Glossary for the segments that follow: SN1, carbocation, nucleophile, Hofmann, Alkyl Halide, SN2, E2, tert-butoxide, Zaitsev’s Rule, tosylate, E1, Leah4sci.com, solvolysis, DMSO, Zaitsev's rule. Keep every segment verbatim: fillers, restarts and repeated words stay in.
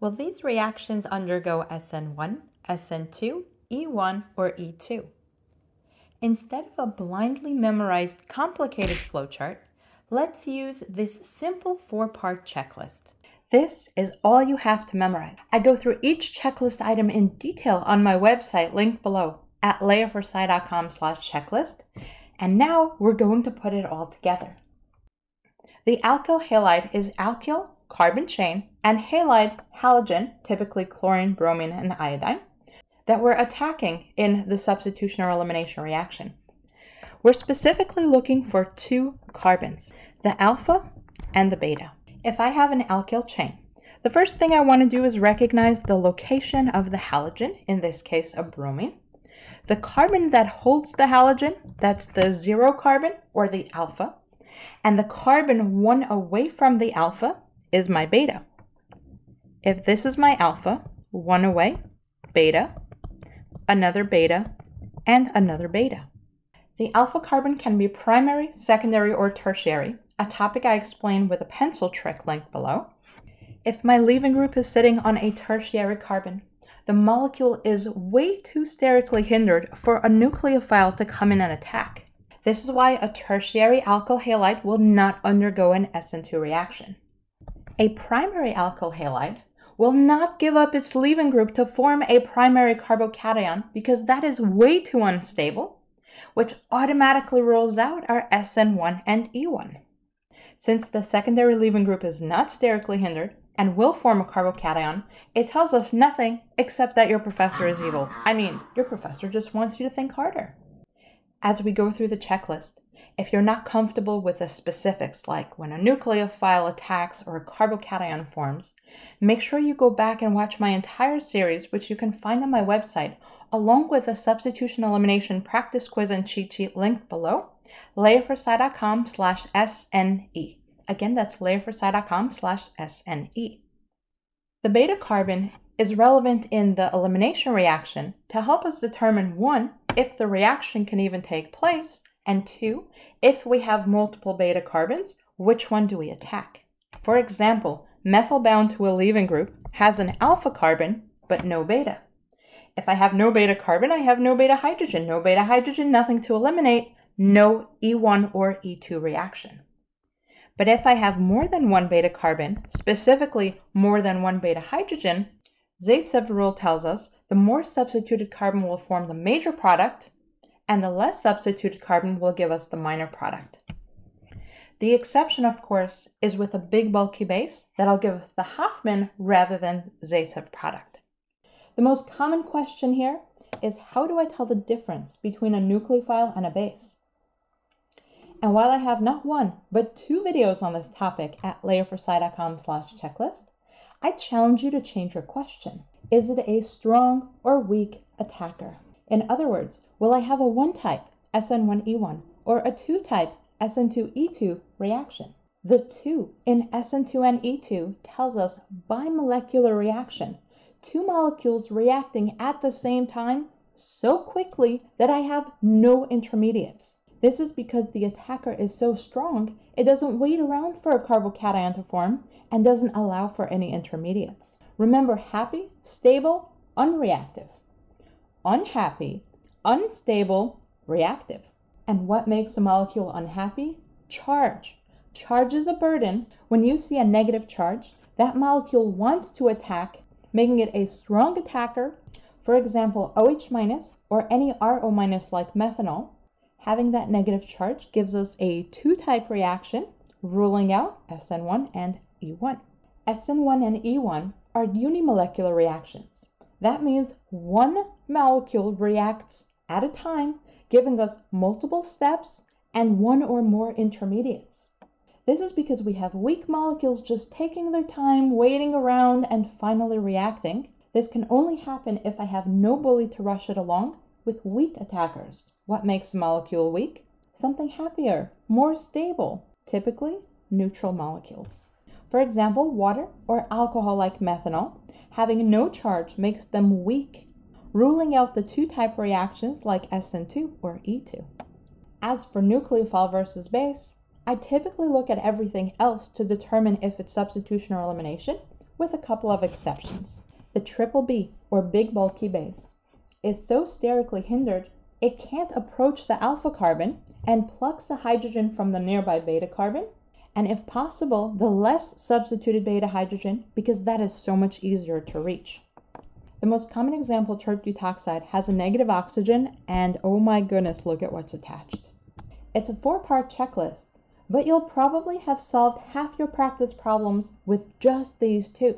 Well, these reactions undergo S N one, S N two, E one, or E two. Instead of a blindly memorized complicated flowchart, let's use this simple four-part checklist. This is all you have to memorize. I go through each checklist item in detail on my website, linked below, at Leah four sci dot com slash checklist. And now we're going to put it all together. The alkyl halide is alkyl, carbon chain, and halide, halogen, typically chlorine, bromine, and iodine, that we're attacking in the substitution or elimination reaction. We're specifically looking for two carbons, the alpha and the beta. If I have an alkyl chain, the first thing I want to do is recognize the location of the halogen, in this case a bromine. The carbon that holds the halogen, that's the zero carbon or the alpha, and the carbon one away from the alpha is my beta. If this is my alpha, one away, beta, another beta, and another beta. The alpha carbon can be primary, secondary, or tertiary, a topic I explain with a pencil trick linked below. If my leaving group is sitting on a tertiary carbon, the molecule is way too sterically hindered for a nucleophile to come in and attack. This is why a tertiary alkyl halide will not undergo an S N two reaction. A primary alkyl halide will not give up its leaving group to form a primary carbocation because that is way too unstable, which automatically rules out our S N one and E one. Since the secondary leaving group is not sterically hindered and will form a carbocation, it tells us nothing except that your professor is evil. I mean, your professor just wants you to think harder. As we go through the checklist, if you're not comfortable with the specifics, like when a nucleophile attacks or a carbocation forms, make sure you go back and watch my entire series, which you can find on my website, along with a substitution elimination practice quiz and cheat sheet linked below, Leah four sci dot com slash S N E. Again, that's Leah four sci dot com slash S N E. The beta carbon is relevant in the elimination reaction to help us determine, one, if the reaction can even take place, and two, if we have multiple beta carbons, which one do we attack? For example, methyl bound to a leaving group has an alpha carbon, but no beta. If I have no beta carbon, I have no beta hydrogen. No beta hydrogen, nothing to eliminate, no E one or E two reaction. But if I have more than one beta carbon, specifically more than one beta hydrogen, Zaitsev's rule tells us the more substituted carbon will form the major product, and the less substituted carbon will give us the minor product. The exception, of course, is with a big bulky base that'll give us the Hofmann rather than Zaitsev product. The most common question here is, how do I tell the difference between a nucleophile and a base? And while I have not one, but two videos on this topic at Leah four sci dot com slash checklist, I challenge you to change your question. Is it a strong or weak attacker? In other words, will I have a one-type S N one E one or a two-type S N two E two reaction? The two in S N two and E two tells us bimolecular reaction, two molecules reacting at the same time so quickly that I have no intermediates. This is because the attacker is so strong, it doesn't wait around for a carbocation to form and doesn't allow for any intermediates. Remember, happy, stable, unreactive. Unhappy, unstable, reactive. And what makes a molecule unhappy? Charge. Charge is a burden. When you see a negative charge, that molecule wants to attack, making it a strong attacker. For example, O H minus or any R O minus like methanol. Having that negative charge gives us a two-type reaction, ruling out S N one and E one. S N one and E one are unimolecular reactions. That means one molecule reacts at a time, giving us multiple steps and one or more intermediates. This is because we have weak molecules just taking their time, waiting around, and finally reacting. This can only happen if I have no bully to rush it along with weak attackers. What makes a molecule weak? Something happier, more stable, typically neutral molecules. For example, water or alcohol like methanol, having no charge makes them weak, ruling out the two-type reactions like S N two or E two. As for nucleophile versus base, I typically look at everything else to determine if it's substitution or elimination, with a couple of exceptions. The triple B, or big bulky base, is so sterically hindered it can't approach the alpha carbon and plucks the hydrogen from the nearby beta carbon, and if possible, the less substituted beta hydrogen, because that is so much easier to reach. The most common example, tert-butoxide, has a negative oxygen, and oh my goodness, look at what's attached. It's a four-part checklist, but you'll probably have solved half your practice problems with just these two.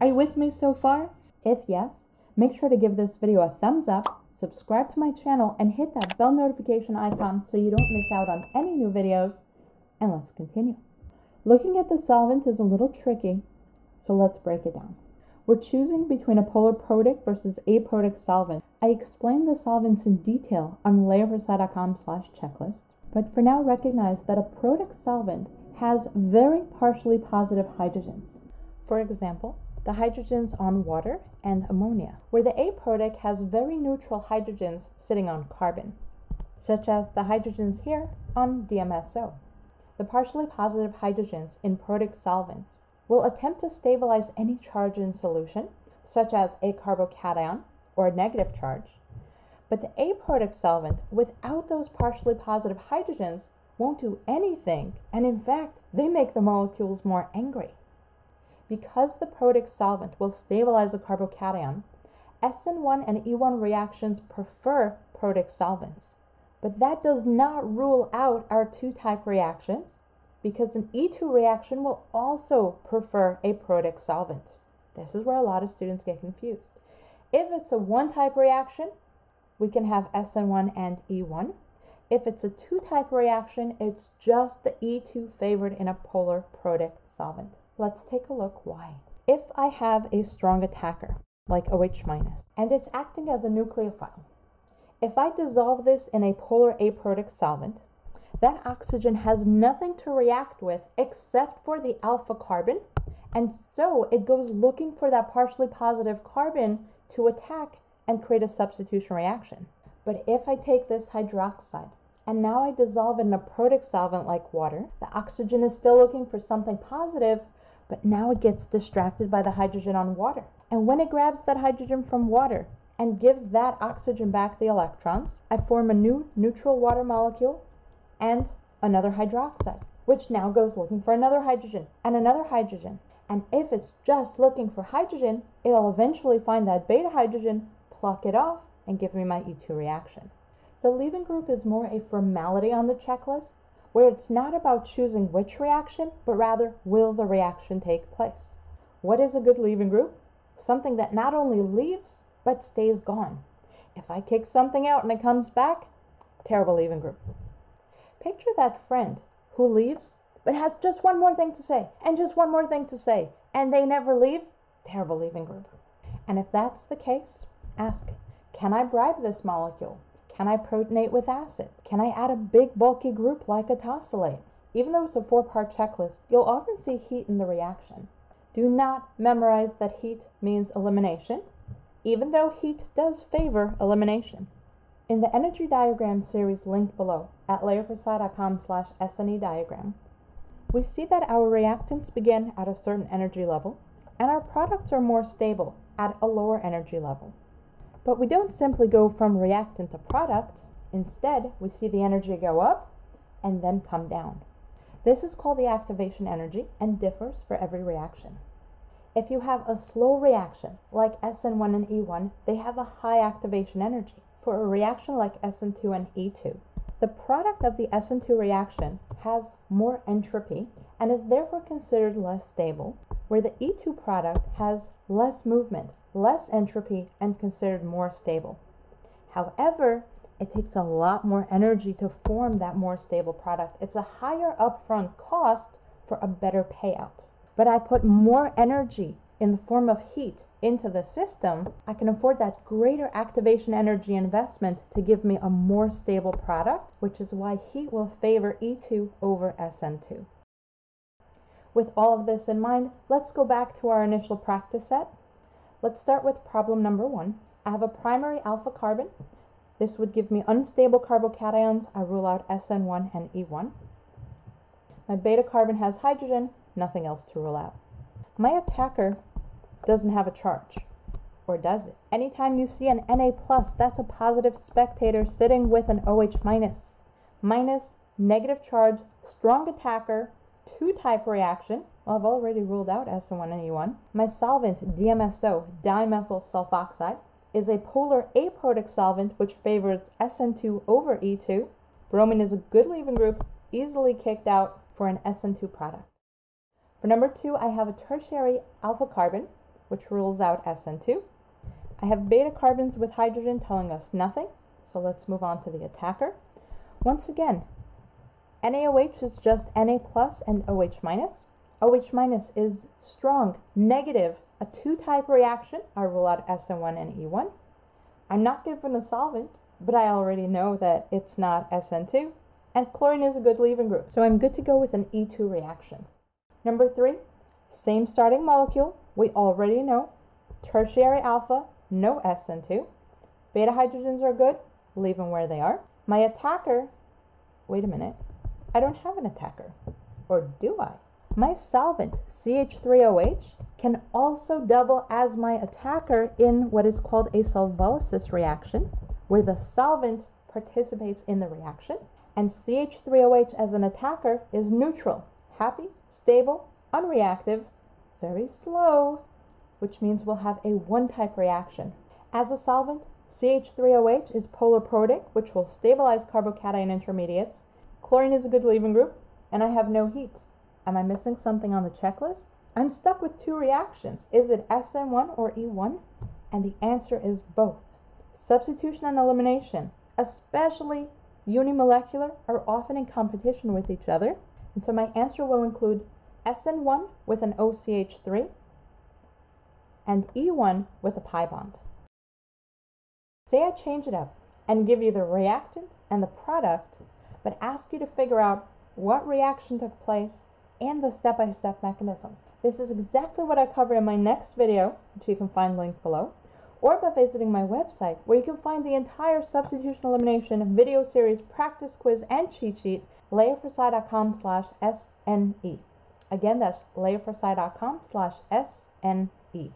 Are you with me so far? If yes, make sure to give this video a thumbs up, subscribe to my channel, and hit that bell notification icon so you don't miss out on any new videos, and let's continue. Looking at the solvent is a little tricky, so let's break it down. We're choosing between a polar protic versus aprotic solvent. I explained the solvents in detail on Leah four sci dot com slash checklist, but for now recognize that a protic solvent has very partially positive hydrogens. For example, the hydrogens on water and ammonia, where the aprotic has very neutral hydrogens sitting on carbon, such as the hydrogens here on D M S O. The partially positive hydrogens in protic solvents will attempt to stabilize any charge in solution, such as a carbocation or a negative charge, but the aprotic solvent without those partially positive hydrogens won't do anything, and in fact, they make the molecules more angry. Because the protic solvent will stabilize the carbocation, S N one and E one reactions prefer protic solvents. But that does not rule out our two-type reactions, because an E two reaction will also prefer a protic solvent. This is where a lot of students get confused. If it's a one-type reaction, we can have S N one and E one. If it's a two-type reaction, it's just the E two favored in a polar protic solvent. Let's take a look why. If I have a strong attacker, like O H minus, and it's acting as a nucleophile, if I dissolve this in a polar aprotic solvent, that oxygen has nothing to react with except for the alpha carbon, and so it goes looking for that partially positive carbon to attack and create a substitution reaction. But if I take this hydroxide, and now I dissolve it in a protic solvent like water, the oxygen is still looking for something positive, but now it gets distracted by the hydrogen on water. And when it grabs that hydrogen from water and gives that oxygen back the electrons, I form a new neutral water molecule and another hydroxide, which now goes looking for another hydrogen and another hydrogen. And if it's just looking for hydrogen, it'll eventually find that beta hydrogen, pluck it off, and give me my E two reaction. The leaving group is more a formality on the checklist, where it's not about choosing which reaction, but rather will the reaction take place. What is a good leaving group? Something that not only leaves, but stays gone. If I kick something out and it comes back, terrible leaving group. Picture that friend who leaves, but has just one more thing to say, and just one more thing to say, and they never leave, terrible leaving group. And if that's the case, ask, can I bribe this molecule? Can I protonate with acid? Can I add a big bulky group like a tosylate? Even though it's a four-part checklist, you'll often see heat in the reaction. Do not memorize that heat means elimination, even though heat does favor elimination. In the energy diagram series linked below at Leah four sci dot com slash S N E diagram, we see that our reactants begin at a certain energy level, and our products are more stable at a lower energy level. But we don't simply go from reactant to product. Instead, we see the energy go up and then come down. This is called the activation energy and differs for every reaction. If you have a slow reaction, like S N one and E one, they have a high activation energy. For a reaction like S N two and E two, the product of the S N two reaction has more entropy and is therefore considered less stable, where the E two product has less movement, less entropy, and considered more stable. However, it takes a lot more energy to form that more stable product. It's a higher upfront cost for a better payout. But I put more energy in the form of heat into the system, I can afford that greater activation energy investment to give me a more stable product, which is why heat will favor E two over S N two. With all of this in mind, let's go back to our initial practice set. Let's start with problem number one. I have a primary alpha carbon. This would give me unstable carbocations. I rule out S N one and E one. My beta carbon has hydrogen, nothing else to rule out. My attacker doesn't have a charge, or does it? Anytime you see an N A plus, that's a positive spectator sitting with an OH-. Minus, minus negative charge, strong attacker, two-type reaction. Well, I've already ruled out S N one and E one. My solvent, D M S O, dimethyl sulfoxide, is a polar aprotic solvent which favors S N two over E two. Bromine is a good leaving group, easily kicked out for an S N two product. For number two, I have a tertiary alpha carbon, which rules out S N two. I have beta carbons with hydrogen telling us nothing, so let's move on to the attacker. Once again, NaOH is just Na plus and OH minus. OH minus is strong, negative, a two-type reaction. I rule out S N one and E one. I'm not given a solvent, but I already know that it's not S N two. And chlorine is a good leaving group, so I'm good to go with an E two reaction. Number three, same starting molecule. We already know tertiary alpha, no S N two. Beta hydrogens are good, leave them where they are. My attacker, wait a minute, I don't have an attacker, or do I? My solvent, C H three O H, can also double as my attacker in what is called a solvolysis reaction, where the solvent participates in the reaction, and C H three O H as an attacker is neutral, happy, stable, unreactive, very slow, which means we'll have a one-type reaction. As a solvent, C H three O H is polar protic, which will stabilize carbocation intermediates. Chlorine is a good leaving group, and I have no heat. Am I missing something on the checklist? I'm stuck with two reactions. Is it S N one or E one? And the answer is both. Substitution and elimination, especially unimolecular, are often in competition with each other, and so my answer will include S N one with an O C H three and E one with a pi bond. Say I change it up and give you the reactant and the product, but ask you to figure out what reaction took place and the step-by-step mechanism. This is exactly what I cover in my next video, which you can find linked below, or by visiting my website, where you can find the entire substitution elimination video series, practice quiz, and cheat sheet, Leah four sci dot com slash S N E. Again, that's Leah four sci dot com slash S N E.